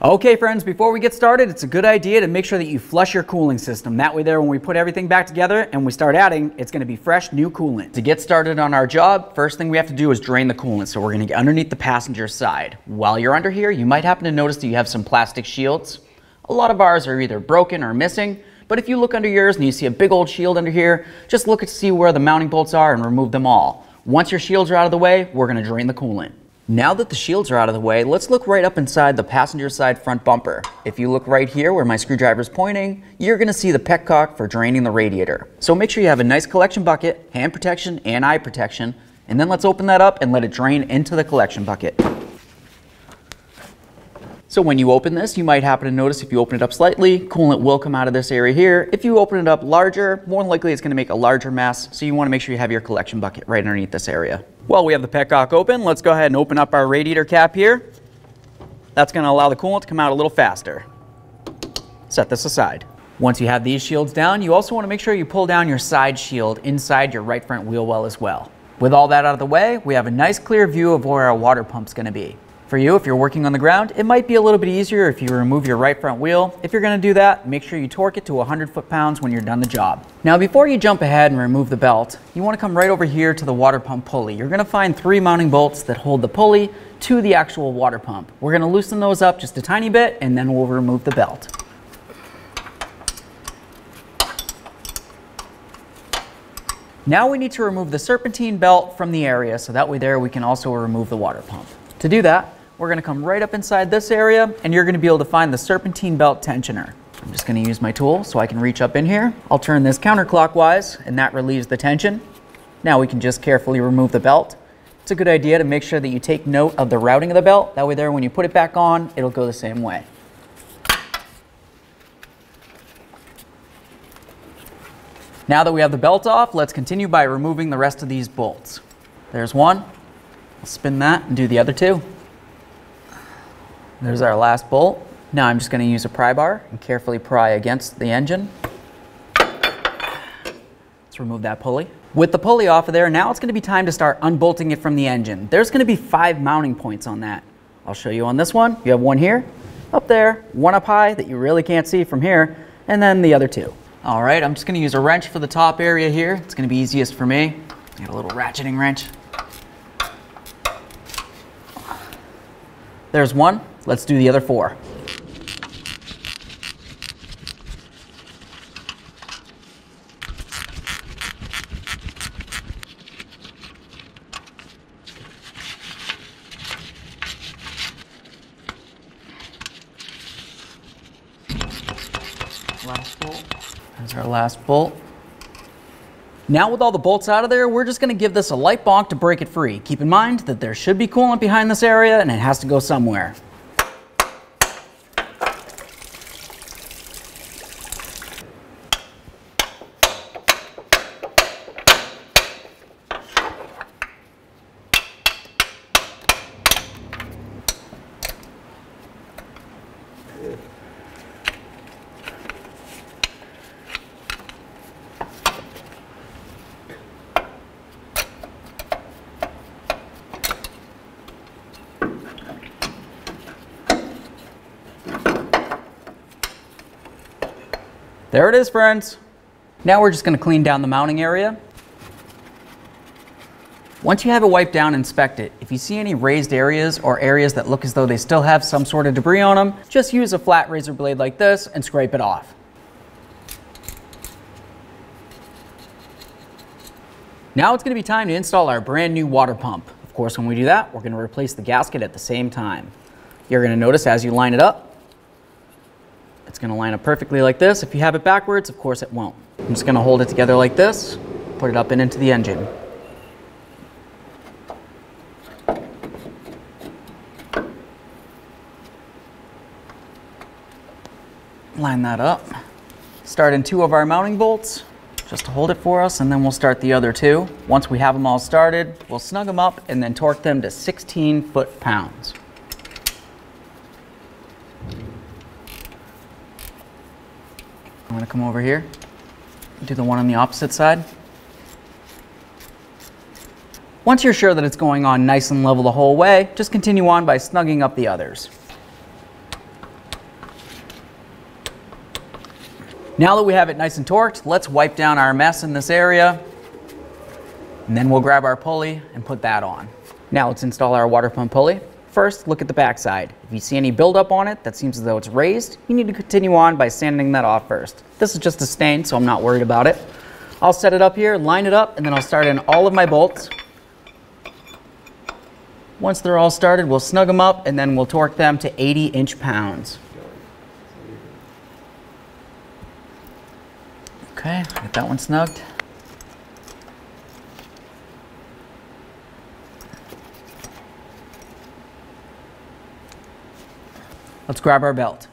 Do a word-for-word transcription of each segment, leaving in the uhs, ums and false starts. Okay friends, before we get started, it's a good idea to make sure that you flush your cooling system. That way there, when we put everything back together and we start adding, it's gonna be fresh, new coolant. To get started on our job, first thing we have to do is drain the coolant. So we're gonna get underneath the passenger side. While you're under here, you might happen to notice that you have some plastic shields. A lot of ours are either broken or missing, but if you look under yours and you see a big old shield under here, just look to see where the mounting bolts are and remove them all. Once your shields are out of the way, we're gonna drain the coolant. Now that the shields are out of the way, let's look right up inside the passenger side front bumper. If you look right here where my screwdriver is pointing, you're gonna see the petcock for draining the radiator. So make sure you have a nice collection bucket, hand protection and eye protection, and then let's open that up and let it drain into the collection bucket. So when you open this, you might happen to notice if you open it up slightly, coolant will come out of this area here. If you open it up larger, more than likely it's gonna make a larger mess, so you wanna make sure you have your collection bucket right underneath this area. Well, we have the petcock open. Let's go ahead and open up our radiator cap here. That's gonna allow the coolant to come out a little faster. Set this aside. Once you have these shields down, you also wanna make sure you pull down your side shield inside your right front wheel well as well. With all that out of the way, we have a nice clear view of where our water pump's gonna be. For you, if you're working on the ground, it might be a little bit easier if you remove your right front wheel. If you're gonna do that, make sure you torque it to one hundred foot-pounds when you're done the job. Now, before you jump ahead and remove the belt, you wanna come right over here to the water pump pulley. You're gonna find three mounting bolts that hold the pulley to the actual water pump. We're gonna loosen those up just a tiny bit and then we'll remove the belt. Now we need to remove the serpentine belt from the area so that way there we can also remove the water pump. To do that, we're gonna come right up inside this area and you're gonna be able to find the serpentine belt tensioner. I'm just gonna use my tool so I can reach up in here. I'll turn this counterclockwise and that relieves the tension. Now we can just carefully remove the belt. It's a good idea to make sure that you take note of the routing of the belt. That way there, when you put it back on, it'll go the same way. Now that we have the belt off, let's continue by removing the rest of these bolts. There's one. I'll spin that and do the other two. There's our last bolt. Now I'm just going to use a pry bar and carefully pry against the engine. Let's remove that pulley. With the pulley off of there, now it's going to be time to start unbolting it from the engine. There's going to be five mounting points on that. I'll show you on this one. You have one here, up there, one up high that you really can't see from here, and then the other two. All right, I'm just going to use a wrench for the top area here. It's going to be easiest for me. I got a little ratcheting wrench. There's one, let's do the other four. Last bolt, there's our last bolt. Now with all the bolts out of there, we're just gonna give this a light bonk to break it free. Keep in mind that there should be coolant behind this area and it has to go somewhere. There it is, friends. Now we're just gonna clean down the mounting area. Once you have it wiped down, inspect it. If you see any raised areas or areas that look as though they still have some sort of debris on them, just use a flat razor blade like this and scrape it off. Now it's gonna be time to install our brand new water pump. Of course, when we do that, we're gonna replace the gasket at the same time. You're gonna notice as you line it up, it's gonna line up perfectly like this. If you have it backwards, of course it won't. I'm just gonna hold it together like this, put it up and into the engine. Line that up. Start in two of our mounting bolts, just to hold it for us, and then we'll start the other two. Once we have them all started, we'll snug them up and then torque them to sixteen foot-pounds. I'm gonna come over here, do the one on the opposite side. Once you're sure that it's going on nice and level the whole way, just continue on by snugging up the others. Now that we have it nice and torqued, let's wipe down our mess in this area, and then we'll grab our pulley and put that on. Now let's install our water pump pulley. First, look at the backside. If you see any buildup on it that seems as though it's raised, you need to continue on by sanding that off first. This is just a stain, so I'm not worried about it. I'll set it up here, line it up, and then I'll start in all of my bolts. Once they're all started, we'll snug them up, and then we'll torque them to eighty inch pounds. Okay, get that one snugged. Let's grab our belt.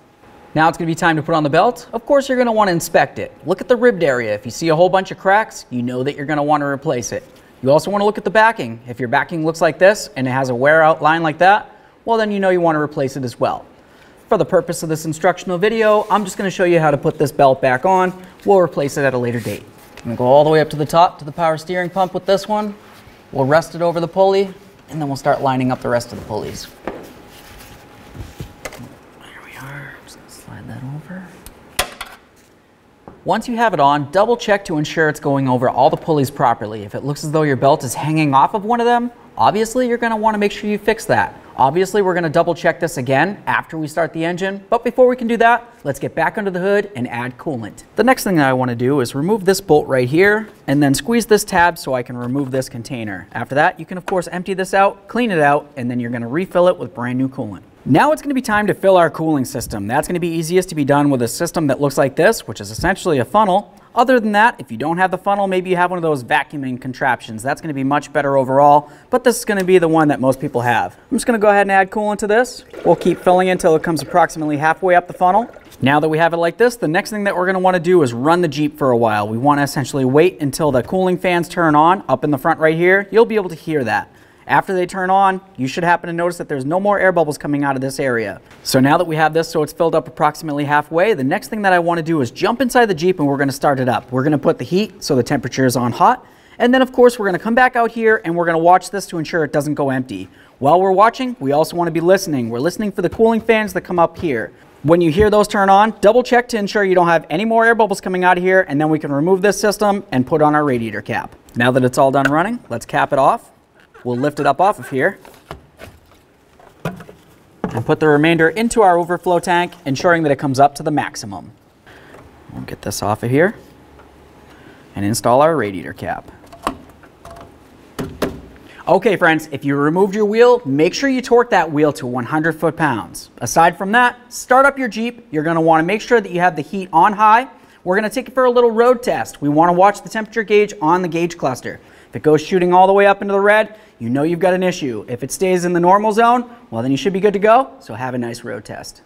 Now it's gonna be time to put on the belt. Of course, you're gonna wanna inspect it. Look at the ribbed area. If you see a whole bunch of cracks, you know that you're gonna wanna replace it. You also wanna look at the backing. If your backing looks like this and it has a wear out line like that, well then you know you wanna replace it as well. For the purpose of this instructional video, I'm just gonna show you how to put this belt back on. We'll replace it at a later date. I'm gonna go all the way up to the top to the power steering pump with this one. We'll rest it over the pulley, and then we'll start lining up the rest of the pulleys. There we are, I'm just gonna slide that over. Once you have it on, double check to ensure it's going over all the pulleys properly. If it looks as though your belt is hanging off of one of them, obviously you're gonna wanna make sure you fix that. Obviously, we're gonna double check this again after we start the engine, but before we can do that, let's get back under the hood and add coolant. The next thing that I wanna do is remove this bolt right here and then squeeze this tab so I can remove this container. After that, you can of course empty this out, clean it out, and then you're gonna refill it with brand new coolant. Now it's gonna be time to fill our cooling system. That's gonna be easiest to be done with a system that looks like this, which is essentially a funnel. Other than that, if you don't have the funnel, maybe you have one of those vacuuming contraptions. That's gonna be much better overall, but this is gonna be the one that most people have. I'm just gonna go ahead and add coolant to this. We'll keep filling it until it comes approximately halfway up the funnel. Now that we have it like this, the next thing that we're gonna wanna do is run the Jeep for a while. We wanna essentially wait until the cooling fans turn on up in the front right here. You'll be able to hear that. After they turn on, you should happen to notice that there's no more air bubbles coming out of this area. So now that we have this so it's filled up approximately halfway, the next thing that I want to do is jump inside the Jeep and we're going to start it up. We're going to put the heat so the temperature is on hot. And then of course we're going to come back out here and we're going to watch this to ensure it doesn't go empty. While we're watching, we also want to be listening. We're listening for the cooling fans that come up here. When you hear those turn on, double check to ensure you don't have any more air bubbles coming out of here, and then we can remove this system and put on our radiator cap. Now that it's all done running, let's cap it off. We'll lift it up off of here and put the remainder into our overflow tank, ensuring that it comes up to the maximum. We'll get this off of here and install our radiator cap. Okay friends, if you removed your wheel, make sure you torque that wheel to one hundred foot pounds. Aside from that, start up your Jeep. You're gonna wanna make sure that you have the heat on high. We're gonna take it for a little road test. We wanna watch the temperature gauge on the gauge cluster. If it goes shooting all the way up into the red, you know you've got an issue. If it stays in the normal zone, well then you should be good to go, so have a nice road test.